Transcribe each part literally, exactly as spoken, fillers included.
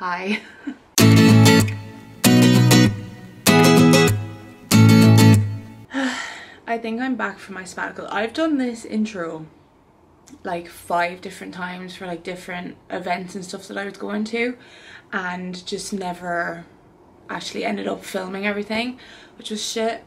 Hi. I think I'm back from my sabbatical. I've done this intro like five different times for like different events and stuff that I was going to, and just never actually ended up filming everything, which was shit.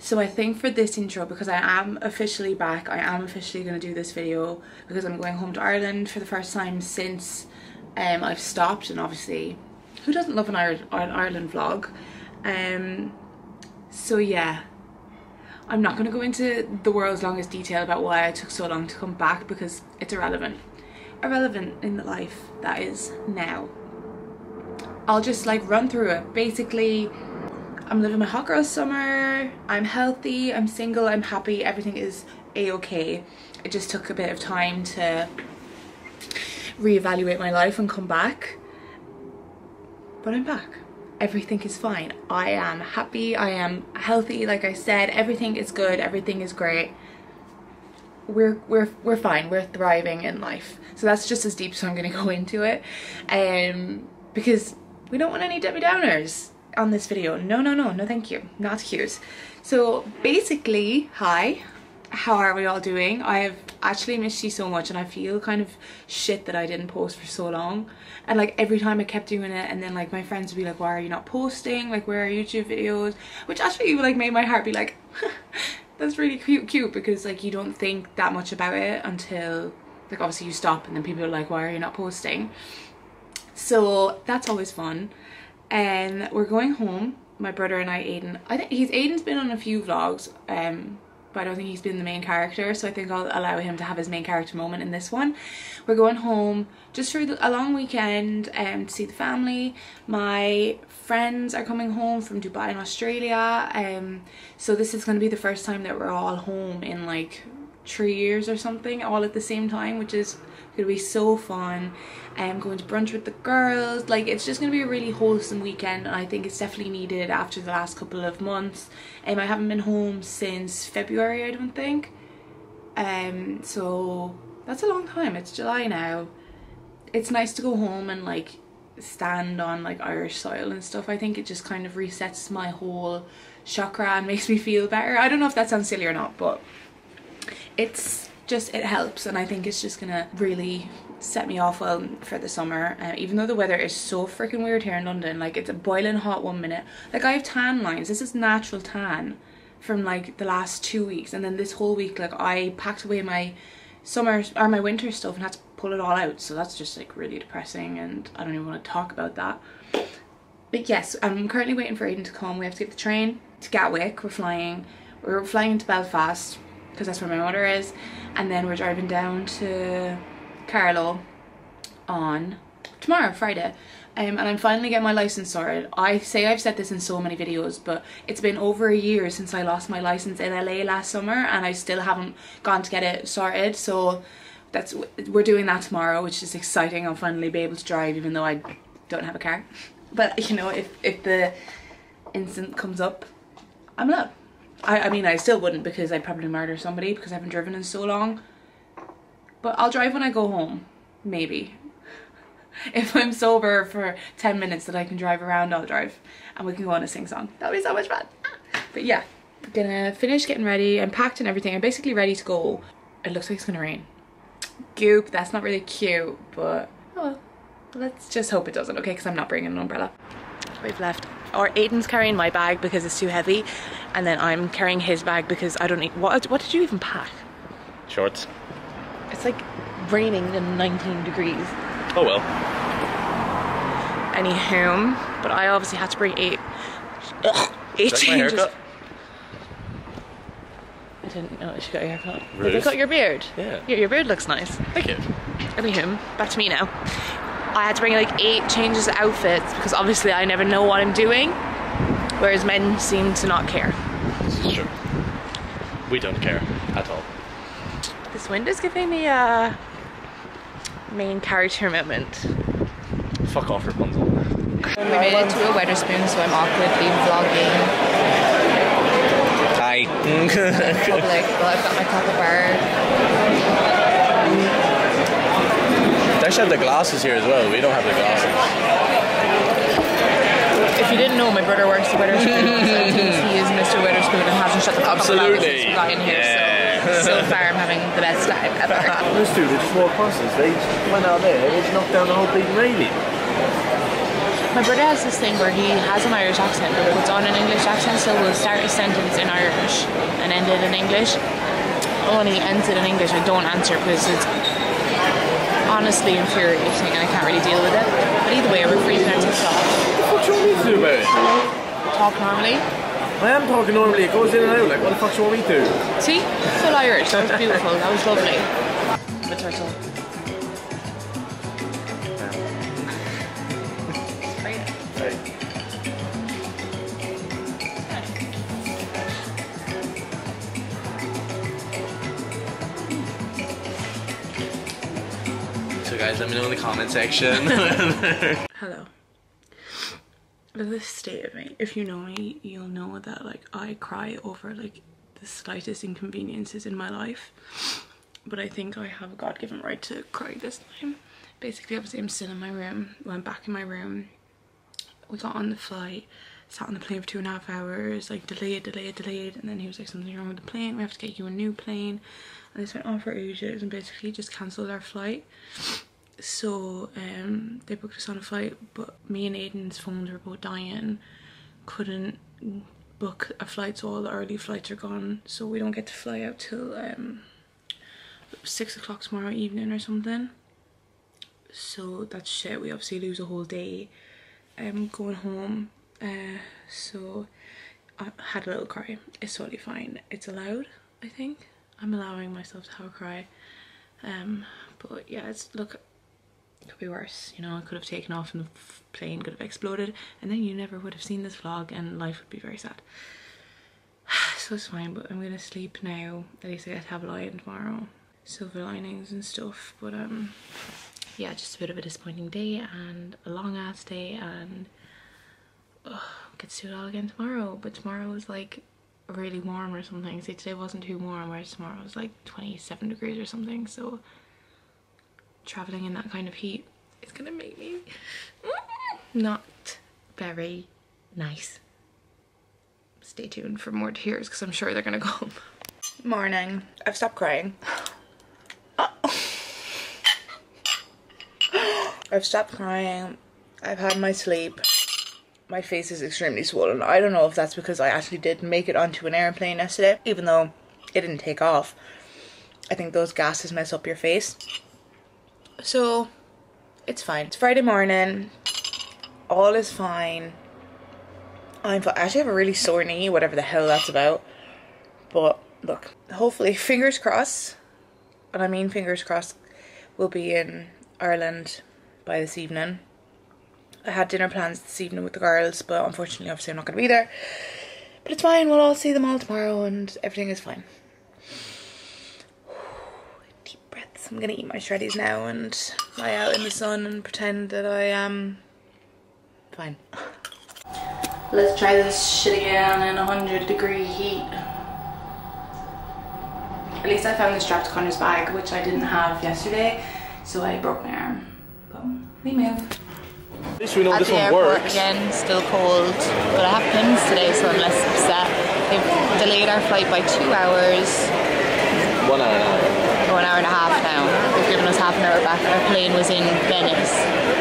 So I think for this intro, because I am officially back, I am officially going to do this video because I'm going home to Ireland for the first time since um, I've stopped, and obviously who doesn't love an, Ir an Ireland vlog? Um, so yeah, I'm not going to go into the world's longest detail about why I took so long to come back because it's irrelevant. Irrelevant in the life that is now. I'll just like run through it. Basically, I'm living my hot girl summer, I'm healthy, I'm single, I'm happy, everything is a-okay. It just took a bit of time to reevaluate my life and come back. But I'm back. Everything is fine. I am happy, I am healthy, like I said, everything is good, everything is great. We're, we're, we're fine, we're thriving in life. So that's just as deep as I'm gonna go into it. Um, because we don't want any Debbie Downers on this video. No, no, no, no thank you, not cute. So basically, hi, how are we all doing? I have actually missed you so much, and I feel kind of shit that I didn't post for so long, and like every time I kept doing it, and then like my friends would be like, why are you not posting, like where are YouTube videos, which actually like made my heart be like that's really cute cute because like you don't think that much about it until like obviously you stop, and then people are like, why are you not posting? So that's always fun. And we're going home, my brother and I, Aiden. I think he's Aiden's been on a few vlogs, um, but I don't think he's been the main character, so I think I'll allow him to have his main character moment in this one. We're going home just for a long weekend um, to see the family. My friends are coming home from Dubai and Australia, um, so this is going to be the first time that we're all home in like three years or something, all at the same time, which is gonna be so fun. I'm going to brunch with the girls. Like, it's just gonna be a really wholesome weekend, and I think it's definitely needed after the last couple of months. And um, I haven't been home since February, I don't think. Um, so that's a long time. It's July now. It's nice to go home and like stand on like Irish soil and stuff. I think it just kind of resets my whole chakra and makes me feel better. I don't know if that sounds silly or not, but it's just, it helps, and I think it's just gonna really set me off well for the summer, uh, even though the weather is so freaking weird here in London. Like, it's a boiling hot one minute, like I have tan lines, this is natural tan from like the last two weeks, and then this whole week like I packed away my summer or my winter stuff and had to pull it all out, so that's just like really depressing, and I don't even want to talk about that. But yes, I'm currently waiting for Aiden to come. We have to get the train to Gatwick. We're flying we're flying into Belfast because that's where my mother is, and then we're driving down to Carlow on tomorrow, Friday, um, and I'm finally getting my license sorted. I say I've said this in so many videos, but it's been over a year since I lost my license in L A last summer, and I still haven't gone to get it sorted, so that's, we're doing that tomorrow, which is exciting. I'll finally be able to drive, even though I don't have a car, but you know, if, if the incident comes up, I'm allowed. I, I mean, I still wouldn't, because I'd probably murder somebody because I haven't driven in so long. But I'll drive when I go home, maybe. If I'm sober for ten minutes that I can drive around, I'll drive. And we can go on a sing-song. That'll be so much fun. But yeah, I'm gonna finish getting ready. I'm packed and everything. I'm basically ready to go. It looks like it's gonna rain. Goop, that's not really cute, but oh well. Let's just hope it doesn't, okay? Because I'm not bringing an umbrella. We've left. Or Aiden's carrying my bag because it's too heavy, and then I'm carrying his bag because I don't need, what, what did you even pack? Shorts. It's like raining and nineteen degrees. Oh well. Anywho, but I obviously had to bring eight, ugh, eight is that changes. My haircut? I didn't know she got your haircut. Rude. You got your beard. Yeah. Your, your beard looks nice. Thank you. Anywho, back to me now. I had to bring like eight changes of outfits because obviously I never know what I'm doing, whereas men seem to not care. This is true. We don't care at all. This wind is giving me a main character moment. Fuck off, Rapunzel. We made it to a Wetherspoon, so I'm awkwardly vlogging. Hi. In public, well, I've got my copper bar. should have the glasses here as well. We don't have the glasses. If you didn't know, my brother works at Wetherspoon. He is Mister Wetherspoon and hasn't shut the fuck up about it since we got in here. Yeah. So, so far, I'm having the best time ever. Those two were just walk past us. They went out there. They just knocked down the whole big railing. My brother has this thing where he has an Irish accent, but puts on an English accent, so we'll start a sentence in Irish and end it in English. Oh, and he ends it in English, I don't answer because it's honestly infuriating and I can't really deal with it. But either way, I refrain from it. What the fuck do you want me to do about it? Talk normally. I am talking normally, it goes in and out, like, what the fuck do you want me to do? See? Full Irish, that was beautiful, that was lovely. The turtle. So guys, let me know in the comment section. Hello. At this state of me, if you know me, you'll know that like I cry over like the slightest inconveniences in my life. But I think I have a God-given right to cry this time. Basically, obviously I'm still in my room, went back in my room. We got on the flight, sat on the plane for two and a half hours, like delayed, delayed, delayed. And then he was like, something's wrong with the plane. We have to get you a new plane. And this went on for ages and basically just cancelled our flight. So um, they booked us on a flight, but me and Aiden's phones were both dying. Couldn't book a flight, so all the early flights are gone. So we don't get to fly out till um, six o'clock tomorrow evening or something. So that's shit. We obviously lose a whole day. I'm going home, uh, so I had a little cry. It's totally fine. It's allowed, I think. I'm allowing myself to have a cry. Um, but yeah, it's, look, it could be worse. You know, I could have taken off and the plane could have exploded and then you never would have seen this vlog and life would be very sad. So it's fine, but I'm going to sleep now. At least I get to have a lie in tomorrow. Silver linings and stuff, but um... yeah, just a bit of a disappointing day and a long ass day, and oh, get to do it all again tomorrow. But tomorrow was like really warm or something. See, today wasn't too warm, whereas tomorrow was like twenty-seven degrees or something. So traveling in that kind of heat is gonna make me not very nice. Stay tuned for more tears because I'm sure they're gonna come. Morning. I've stopped crying. I've stopped crying, I've had my sleep, my face is extremely swollen. I don't know if that's because I actually did make it onto an airplane yesterday, even though it didn't take off. I think those gases mess up your face. So, it's fine. It's Friday morning, all is fine. I'm, I actually have a really sore knee, whatever the hell that's about. But look, hopefully, fingers crossed, and I mean fingers crossed, we'll be in Ireland by this evening. I had dinner plans this evening with the girls, but unfortunately obviously I'm not going to be there. But it's fine, we'll all see them all tomorrow and everything is fine. Deep breaths. I'm going to eat my shreddies now and lie out in the sun and pretend that I am fine. Let's try this shit again in one hundred degree heat. At least I found the strap to Connor's bag, which I didn't have yesterday, so I broke my arm. We move. At least we know this one works. Again, still cold, but I have pins today, so I'm less upset. They've delayed our flight by two hours. One hour and a half. One hour and a half now. They've given us half an hour back. Our plane was in Venice,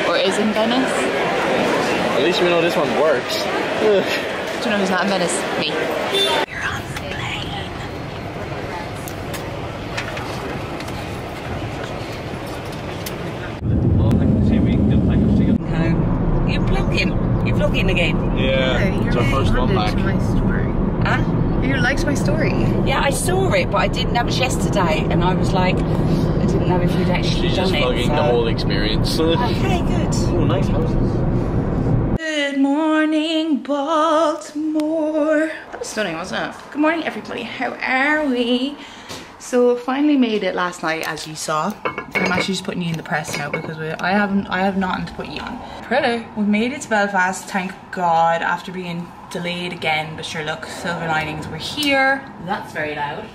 or is in Venice. At least we know this one works. Do you know who's not in Venice? Me. You're on the plane. You plug in. You plug in again. Yeah, yeah, it's our first one back. My story. Huh? You liked my story. Yeah, I saw it, but I didn't. That was yesterday, and I was like, I didn't know if you'd actually She's done just it. She's plugging so. The whole experience. So okay, good. Oh, nice houses. Good morning, Baltimore. That was stunning, wasn't it? Good morning, everybody. How are we? So finally made it last night, as you saw. I'm actually just putting you in the press now because we, I haven't, I have nothing to put you on. Pretty. We've made it to Belfast, thank God, after being delayed again. But sure, look, silver linings. We're here. That's very loud.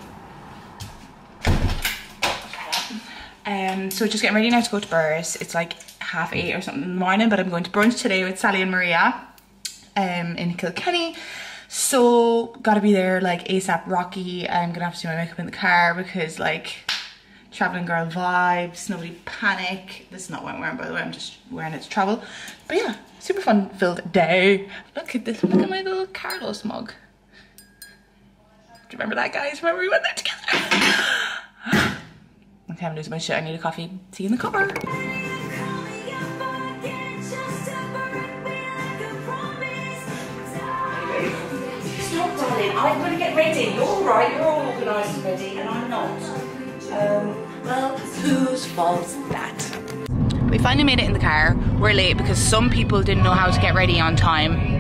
Um, so just getting ready now to go to Burrs. It's like half eight or something in the morning, but I'm going to brunch today with Sally and Maria um, in Kilkenny. So gotta be there like ASAP Rocky. I'm gonna have to do my makeup in the car because like traveling girl vibes, nobody panic. This is not what I'm wearing, by the way, I'm just wearing it to travel. But yeah, super fun filled day. Look at this, look at my little Carlow mug. Do you remember that, guys? Remember we went there together? Okay, I'm losing my shit. I need a coffee. See you in the cupboard. Stop, darling. I'm going to get ready. You're all right. You're all organised and ready, and I'm not. Um, well, whose fault's that? We finally made it in the car. We're late because some people didn't know how to get ready on time.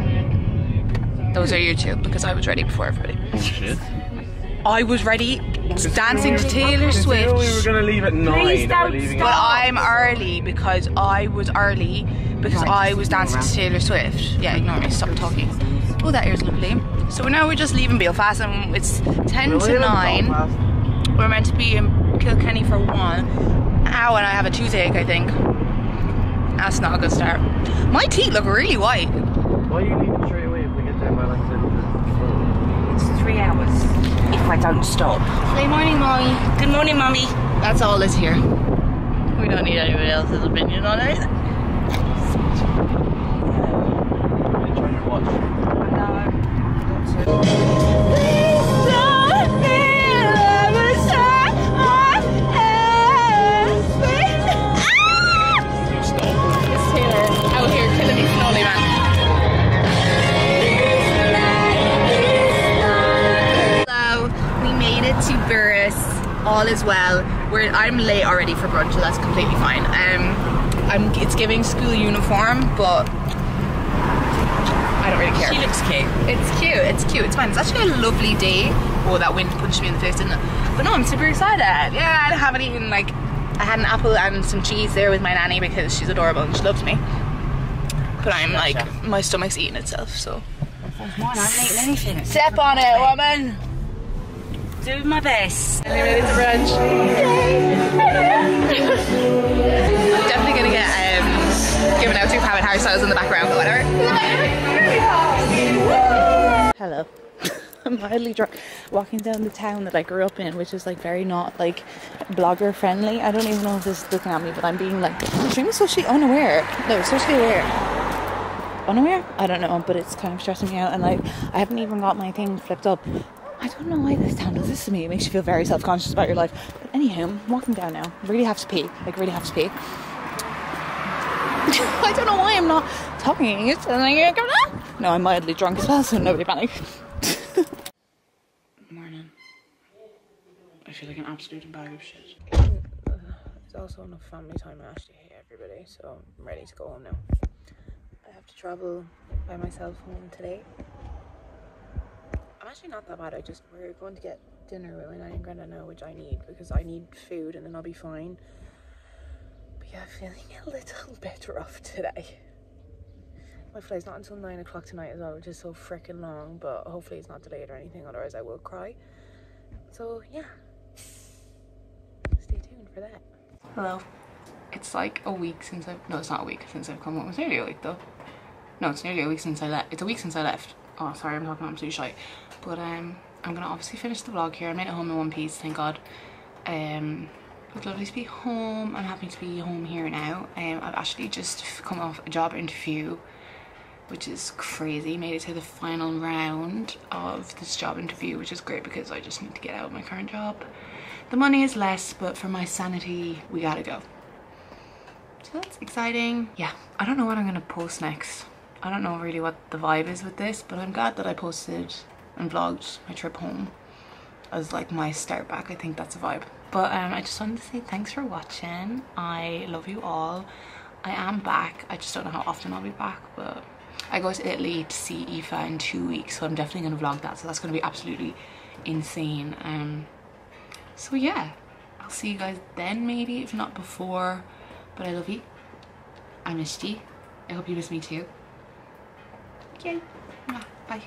Those are you two, because I was ready before everybody. Oh, shit. I was ready, dancing to Taylor Swift. We were going to leave at nine. But I'm early because I was early because I was dancing to Taylor Swift. Yeah, ignore me. Stop talking. Oh, that ear's lovely. So now we're just leaving Belfast, and it's ten to nine. We're meant to be in Kilkenny for one. Ow, and I have a toothache, I think. That's not a good start. My teeth look really white. Why do you leave straight away if we get there by like ten? It's three hours. If I don't stop. Good morning, Mommy. Good morning, Mommy. That's all is here. We don't need anybody else's opinion on it. Enjoy your watch. It's Taylor out here killing me slowly, man. To Burris, all is well. We're, I'm late already for brunch, so that's completely fine. Um, I'm, it's giving school uniform, but I don't really care. She looks cute. It's cute, it's cute, it's fine. It's actually a lovely day. Oh, that wind punched me in the face, didn't it? But no, I'm super excited. Yeah, I haven't eaten, like, I had an apple and some cheese there with my nanny because she's adorable and she loves me. But I'm like, my stomach's eating itself, so. Mine, I haven't eaten anything. Step on it, woman. Do my best. I'm ready to brunch. I'm definitely gonna get um, given out to Pam and Harry Styles in the background, but whatever. Hello. I'm mildly drunk. Walking down the town that I grew up in, which is like very not like blogger friendly. I don't even know if this is looking at me, but I'm being like, I'm socially unaware. No, socially aware. Unaware? I don't know, but it's kind of stressing me out, and like I haven't even got my thing flipped up. I don't know why this town does this to me. It makes you feel very self-conscious about your life. But anyhow, I'm walking down now. Really have to pee. Like, really have to pee. I don't know why I'm not talking. It's like, no, I'm mildly drunk as well, so nobody panic. Morning. I feel like an absolute bag of shit. It's also enough family time. I actually hate everybody, so I'm ready to go home now. I have to travel by myself home today. I'm actually not that bad. I just we're going to get dinner with my nanny and grandma now, which I need because I need food, and then I'll be fine. But yeah, I'm feeling a little better off today. My flight's not until nine o'clock tonight as well, which is so freaking long. But hopefully it's not delayed or anything, otherwise I will cry. So yeah, stay tuned for that. Hello. It's like a week since I've no, it's not a week since I've come home. It's nearly a week though. No, it's nearly a week since I left. It's a week since I left. Oh, sorry, I'm talking absolute shite. But um, I'm going to obviously finish the vlog here. I made it home in one piece, thank God. Um, it's lovely to be home. I'm happy to be home here now. Um, I've actually just come off a job interview, which is crazy. Made it to the final round of this job interview, which is great because I just need to get out of my current job. The money is less, but for my sanity, we gotta go. So that's exciting. Yeah, I don't know what I'm going to post next. I don't know really what the vibe is with this, but I'm glad that I posted and vlogged my trip home as like my start back. I think that's a vibe. But um, I just wanted to say thanks for watching. I love you all. I am back. I just don't know how often I'll be back, but I go to Italy to see Aoife in two weeks, so I'm definitely going to vlog that. So that's going to be absolutely insane. Um, so yeah, I'll see you guys then maybe, if not before. But I love you. I missed you. I hope you miss me too. Okay. Bye.